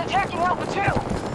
Attacking Alpha 2!